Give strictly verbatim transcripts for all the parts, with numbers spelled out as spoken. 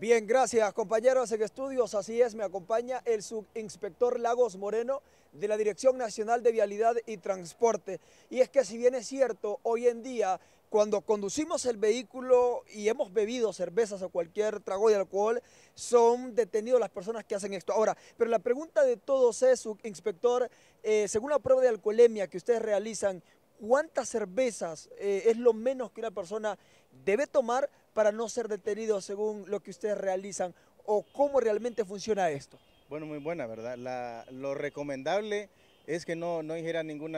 Bien, gracias compañeros en Estudios, así es, me acompaña el subinspector Lagos Moreno de la Dirección Nacional de Vialidad y Transporte. Y es que si bien es cierto, hoy en día cuando conducimos el vehículo y hemos bebido cervezas o cualquier trago de alcohol, son detenidos las personas que hacen esto. Ahora, pero la pregunta de todos es, subinspector, eh, según la prueba de alcoholemia que ustedes realizan, ¿cuántas cervezas eh, es lo menos que una persona debe tomar para no ser detenido según lo que ustedes realizan? ¿O cómo realmente funciona esto? Bueno, muy buena, ¿verdad? La, lo recomendable es que no, no ingiera ningún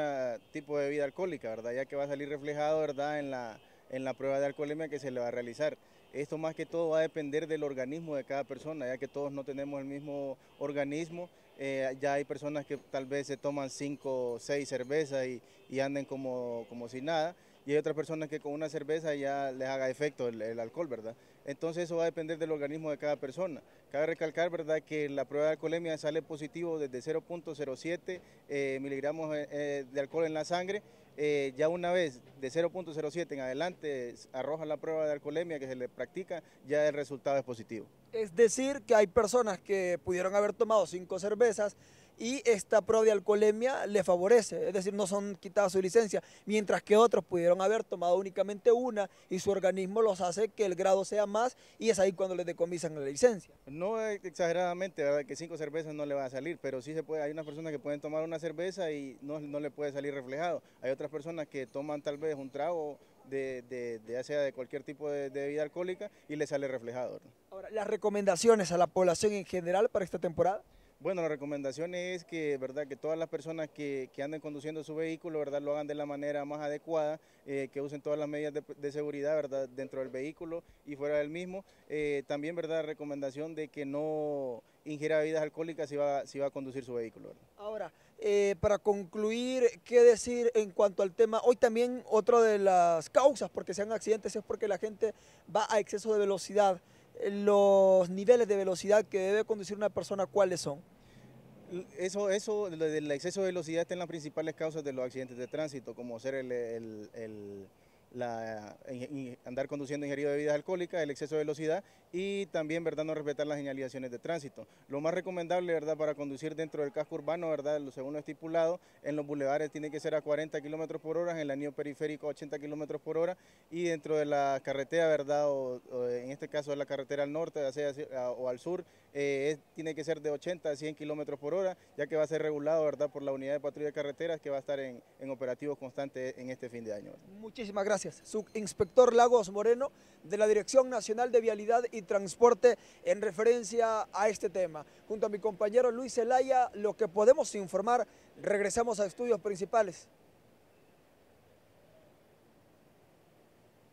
tipo de bebida alcohólica, ¿verdad? Ya que va a salir reflejado, ¿verdad?, en la, en la prueba de alcoholemia que se le va a realizar. Esto más que todo va a depender del organismo de cada persona, ya que todos no tenemos el mismo organismo. Eh, ya hay personas que tal vez se toman cinco o seis cervezas y, y anden como, como si nada, y hay otras personas que con una cerveza ya les haga efecto el, el alcohol, ¿verdad? Entonces eso va a depender del organismo de cada persona. Cabe recalcar, ¿verdad?, que la prueba de alcoholemia sale positivo desde cero punto cero siete eh, miligramos eh, de alcohol en la sangre. Eh, ya una vez de cero punto cero siete en adelante arroja la prueba de alcoholemia que se le practica, ya el resultado es positivo. Es decir, que hay personas que pudieron haber tomado cinco cervezas y esta prueba de alcoholemia le favorece, es decir, no son quitadas su licencia, mientras que otros pudieron haber tomado únicamente una y su organismo los hace que el grado sea más y es ahí cuando les decomisan la licencia. No exageradamente, ¿verdad?, que cinco cervezas no le va a salir, pero sí se puede, hay unas personas que pueden tomar una cerveza y no, no le puede salir reflejado, hay otras personas que toman tal vez un trago de, de, de ya sea de cualquier tipo de, de bebida alcohólica y le sale reflejado, ¿no? Ahora, ¿las recomendaciones a la población en general para esta temporada? Bueno, la recomendación es que, ¿verdad?, que todas las personas que, que anden conduciendo su vehículo, ¿verdad?, lo hagan de la manera más adecuada, eh, que usen todas las medidas de, de seguridad, ¿verdad?, dentro del vehículo y fuera del mismo. Eh, también, ¿verdad?, recomendación de que no ingiera bebidas alcohólicas si va, si va a conducir su vehículo, ¿verdad? Ahora, eh, para concluir, ¿qué decir en cuanto al tema? Hoy también otra de las causas porque sean accidentes es porque la gente va a exceso de velocidad. ¿Los niveles de velocidad que debe conducir una persona, cuáles son? Eso, eso, el exceso de velocidad está en las principales causas de los accidentes de tránsito, como ser el, el, el, la, andar conduciendo ingerido de bebidas alcohólicas, el exceso de velocidad y también, ¿verdad?, no respetar las señalizaciones de tránsito. Lo más recomendable, ¿verdad?, para conducir dentro del casco urbano, ¿verdad?, según lo estipulado, en los bulevares tiene que ser a cuarenta kilómetros por hora, en el anillo periférico a ochenta kilómetros por hora y dentro de la carretera, ¿verdad?, o, o en este caso de la carretera al norte hacia, hacia, o al sur, eh, es, tiene que ser de ochenta a cien kilómetros por hora, ya que va a ser regulado, ¿verdad?, por la unidad de patrulla de carreteras que va a estar en, en operativos constantes en este fin de año, ¿verdad? Muchísimas gracias. Subinspector Lagos Moreno de la Dirección Nacional de Vialidad y Transporte en referencia a este tema. Junto a mi compañero Luis Zelaya, lo que podemos informar, regresamos a Estudios Principales.